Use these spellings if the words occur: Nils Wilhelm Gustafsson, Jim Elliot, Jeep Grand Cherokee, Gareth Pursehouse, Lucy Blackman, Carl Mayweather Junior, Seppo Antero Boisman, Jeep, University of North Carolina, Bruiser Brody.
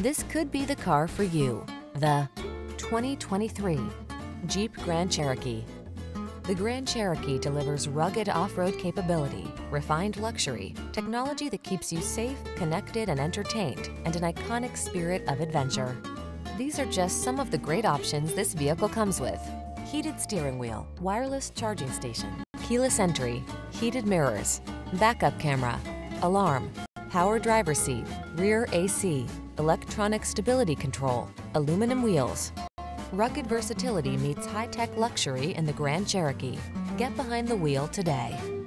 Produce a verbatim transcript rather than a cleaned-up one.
This could be the car for you. The twenty twenty-three Jeep Grand Cherokee. The Grand Cherokee delivers rugged off-road capability, refined luxury, technology that keeps you safe, connected, and entertained, and an iconic spirit of adventure. These are just some of the great options this vehicle comes with: heated steering wheel, wireless charging station, keyless entry, heated mirrors, backup camera, alarm, power driver's seat, rear A C, electronic stability control, aluminum wheels. Rugged versatility meets high-tech luxury in the Grand Cherokee. Get behind the wheel today.